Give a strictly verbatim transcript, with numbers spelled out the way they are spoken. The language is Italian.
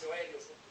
Lazio Elio su